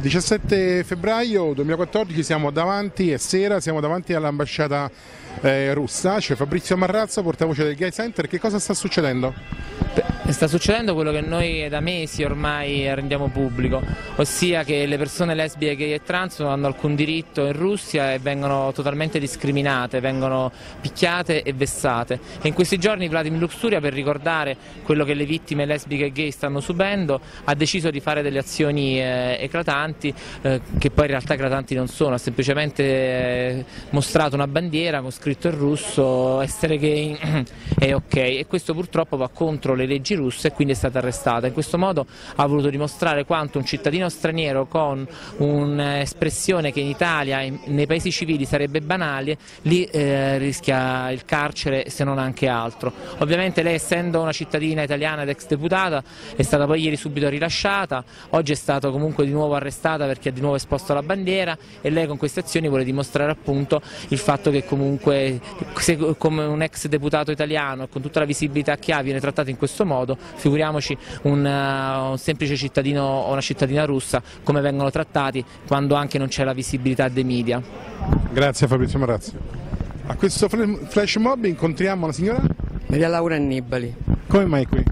17 febbraio 2014 siamo davanti, è sera, siamo davanti all'ambasciata russa, c'è Fabrizio Marrazzo, portavoce del Gay Center. Che cosa sta succedendo? Sta succedendo quello che noi da mesi ormai rendiamo pubblico, ossia che le persone lesbiche, gay e trans non hanno alcun diritto in Russia e vengono totalmente discriminate, vengono picchiate e vessate. E in questi giorni Vladimir Luxuria, per ricordare quello che le vittime lesbiche e gay stanno subendo, ha deciso di fare delle azioni eclatanti, che poi in realtà eclatanti non sono, ha semplicemente mostrato una bandiera con scritto in russo "essere gay è ok", e questo purtroppo va contro le leggi russe e quindi è stata arrestata. In questo modo ha voluto dimostrare quanto un cittadino straniero con un'espressione che in Italia e nei paesi civili sarebbe banale, lì rischia il carcere se non anche altro. Ovviamente lei, essendo una cittadina italiana ed ex deputata, è stata poi ieri subito rilasciata, oggi è stata comunque di nuovo arrestata perché ha di nuovo esposto la bandiera, e lei con queste azioni vuole dimostrare appunto il fatto che comunque, se come un ex deputato italiano e con tutta la visibilità che ha viene trattato in questo modo, figuriamoci un semplice cittadino o una cittadina russa come vengono trattati quando anche non c'è la visibilità dei media. Grazie Fabrizio Marrazzo. A questo flash mob incontriamo la signora Maria Laura Annibali. Come mai qui?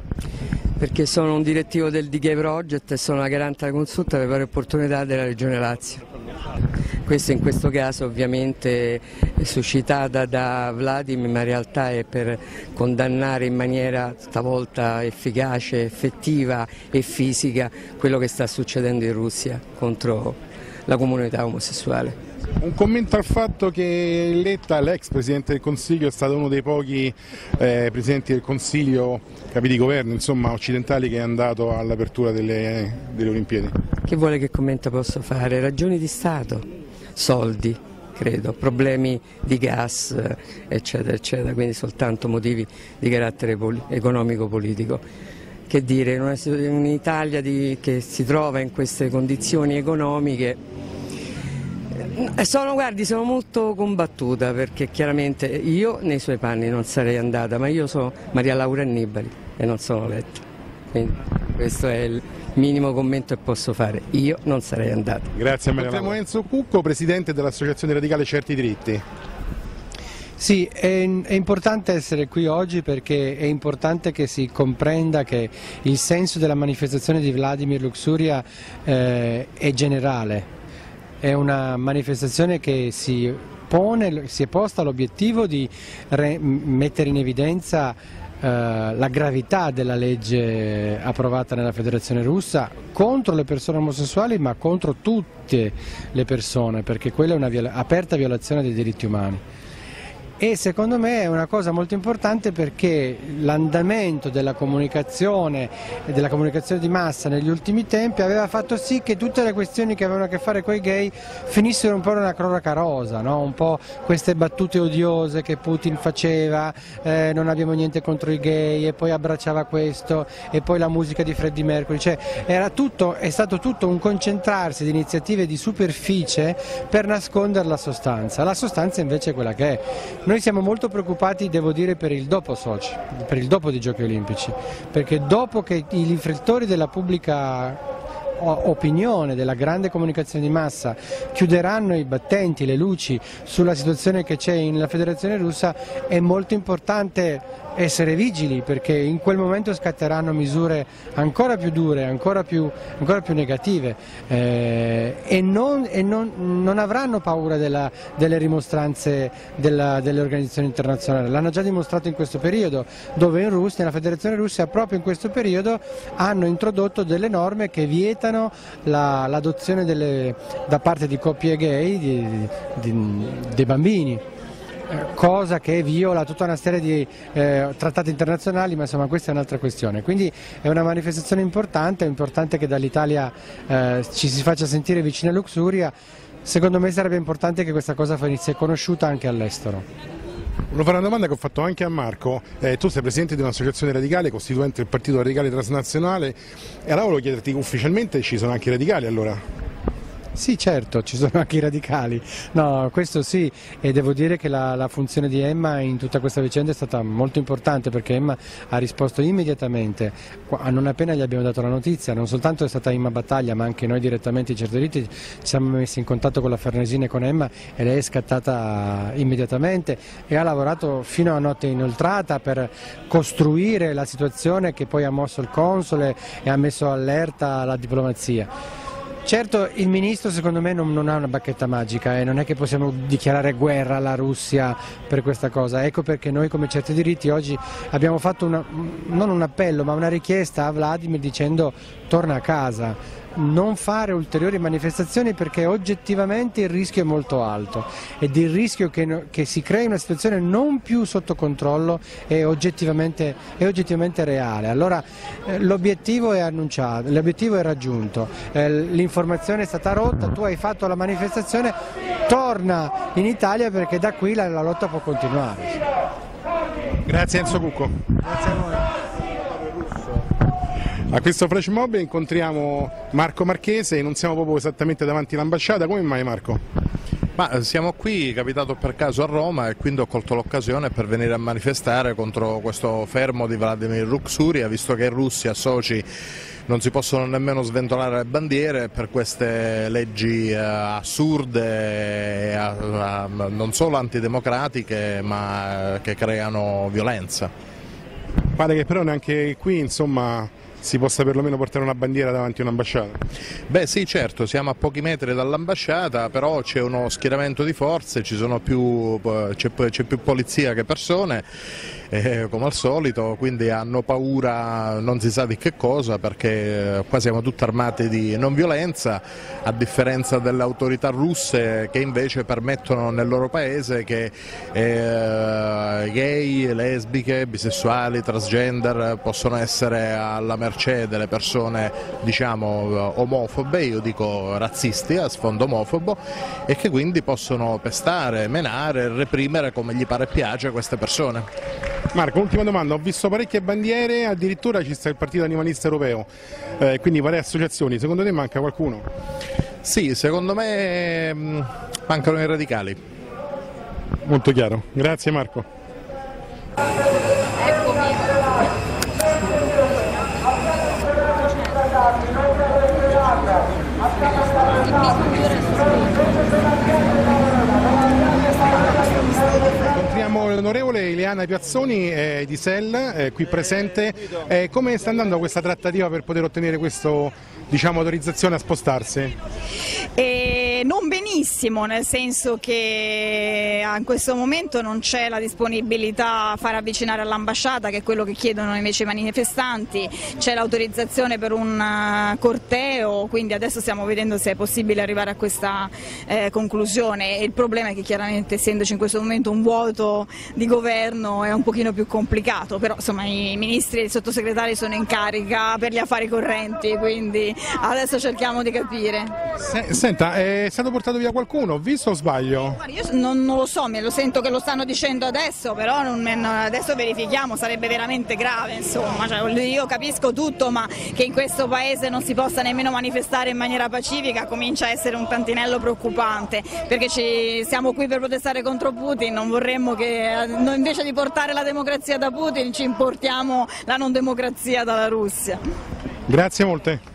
Perché sono un direttivo del DG Project e sono la garante alla consulta per varie opportunità della Regione Lazio. Questo in questo caso ovviamente è suscitata da Vladimir, ma in realtà è per condannare in maniera stavolta efficace, effettiva e fisica quello che sta succedendo in Russia contro la comunità omosessuale. Un commento al fatto che Letta, l'ex Presidente del Consiglio, è stato uno dei pochi Presidenti del Consiglio, capi di governo, insomma, occidentali, che è andato all'apertura delle Olimpiadi. Che vuole che commento posso fare? Ragioni di Stato, soldi, credo, problemi di gas, eccetera, eccetera, quindi soltanto motivi di carattere economico-politico. Che dire, in un'Italia che si trova in queste condizioni economiche... Sono molto combattuta, perché chiaramente io nei suoi panni non sarei andata, ma io sono Maria Laura Annibali e non sono Letta, quindi questo è il minimo commento che posso fare, io non sarei andata. Grazie Maria Laura. Matteo Enzo Cucco, presidente dell'Associazione Radicale Certi Diritti. Sì, è importante essere qui oggi perché è importante che si comprenda che il senso della manifestazione di Vladimir Luxuria è generale. È una manifestazione che si è posta l'obiettivo di mettere in evidenza la gravità della legge approvata nella Federazione Russa contro le persone omosessuali, ma contro tutte le persone, perché quella è una aperta violazione dei diritti umani. E secondo me è una cosa molto importante perché l'andamento della comunicazione di massa negli ultimi tempi aveva fatto sì che tutte le questioni che avevano a che fare con i gay finissero un po' in una cronaca rosa, no? Un po' queste battute odiose che Putin faceva, non abbiamo niente contro i gay, e poi abbracciava questo, e poi la musica di Freddie Mercury, cioè è stato tutto un concentrarsi di iniziative di superficie per nascondere la sostanza invece è quella che è. Noi siamo molto preoccupati, devo dire, per il dopo Sochi, per il dopo dei Giochi Olimpici, perché dopo che i riflettori della pubblica opinione, della grande comunicazione di massa chiuderanno i battenti, le luci sulla situazione che c'è nella Federazione Russa, è molto importante essere vigili, perché in quel momento scatteranno misure ancora più dure, ancora più negative, e non avranno paura delle rimostranze delle organizzazioni internazionali. L'hanno già dimostrato in questo periodo, dove in Russia, nella Federazione Russa, proprio in questo periodo hanno introdotto delle norme che vietano l'adozione da parte di coppie gay dei bambini, cosa che viola tutta una serie di trattati internazionali, ma insomma questa è un'altra questione. Quindi è una manifestazione importante, è importante che dall'Italia ci si faccia sentire vicino a Luxuria. Secondo me sarebbe importante che questa cosa fosse conosciuta anche all'estero. Volevo fare una domanda che ho fatto anche a Marco. Tu sei presidente di un'associazione radicale costituente il Partito Radicale Trasnazionale, e allora volevo chiederti, ufficialmente ci sono anche i radicali allora? Sì, certo, ci sono anche i radicali, no, questo sì, e devo dire che la funzione di Emma in tutta questa vicenda è stata molto importante, perché Emma ha risposto immediatamente, non appena gli abbiamo dato la notizia. Non soltanto è stata Emma Battaglia, ma anche noi direttamente di Certi Diritti ci siamo messi in contatto con la Farnesina e con Emma, e lei è scattata immediatamente e ha lavorato fino a notte inoltrata per costruire la situazione che poi ha mosso il console e ha messo allerta la diplomazia. Certo, il ministro secondo me non ha una bacchetta magica e non è che possiamo dichiarare guerra alla Russia per questa cosa. Ecco perché noi come Certi Diritti oggi abbiamo fatto non un appello, ma una richiesta a Vladimir dicendo torna a casa. Non fare ulteriori manifestazioni, perché oggettivamente il rischio è molto alto ed il rischio che si crei una situazione non più sotto controllo è oggettivamente reale. Allora l'obiettivo è annunciato, l'obiettivo è raggiunto, l'informazione è stata rotta, tu hai fatto la manifestazione, torna in Italia perché da qui la lotta può continuare. Grazie Enzo Cucco. Grazie a voi. A questo flash mob incontriamo Marco Marchese, non siamo proprio esattamente davanti all'ambasciata. Come mai, Marco? Ma siamo qui, capitato per caso a Roma, e quindi ho colto l'occasione per venire a manifestare contro questo fermo di Vladimir Luxuria, visto che in Russia, a Sochi, non si possono nemmeno sventolare le bandiere per queste leggi assurde, non solo antidemocratiche, ma che creano violenza. Pare che però neanche qui, insomma, si possa perlomeno portare una bandiera davanti a un'ambasciata? Beh sì, certo, siamo a pochi metri dall'ambasciata, però c'è uno schieramento di forze, c'è più polizia che persone, come al solito, quindi hanno paura non si sa di che cosa, perché qua siamo tutti armati di non violenza, a differenza delle autorità russe che invece permettono nel loro paese che gay, lesbiche, bisessuali, transgender possono essere alla mercé delle persone, diciamo, omofobe, io dico razzisti a sfondo omofobo, e che quindi possono pestare, menare, reprimere come gli pare e piace queste persone. Marco, ultima domanda, ho visto parecchie bandiere, addirittura ci sta il Partito Animalista Europeo, quindi varie associazioni, secondo te manca qualcuno? Sì, secondo me mancano i radicali. Molto chiaro, grazie Marco. L'onorevole Ileana Piazzoni di SEL, qui presente, come sta andando questa trattativa per poter ottenere questa, diciamo, autorizzazione a spostarsi? Non benissimo, nel senso che in questo momento non c'è la disponibilità a far avvicinare all'ambasciata, che è quello che chiedono invece i manifestanti, c'è l'autorizzazione per un corteo, quindi adesso stiamo vedendo se è possibile arrivare a questa conclusione. Il problema è che chiaramente, essendoci in questo momento un vuoto di governo, è un pochino più complicato, però insomma i ministri e i sottosegretari sono in carica per gli affari correnti, quindi adesso cerchiamo di capire. Senta, è stato portato via qualcuno, ho visto o sbaglio? Guarda, io non lo so, me lo sento che lo stanno dicendo adesso, però adesso verifichiamo, sarebbe veramente grave, insomma, cioè, io capisco tutto, ma che in questo paese non si possa nemmeno manifestare in maniera pacifica comincia a essere un tantinello preoccupante, perché siamo qui per protestare contro Putin, non vorremmo che noi invece di portare la democrazia da Putin ci importiamo la non democrazia dalla Russia. Grazie molte.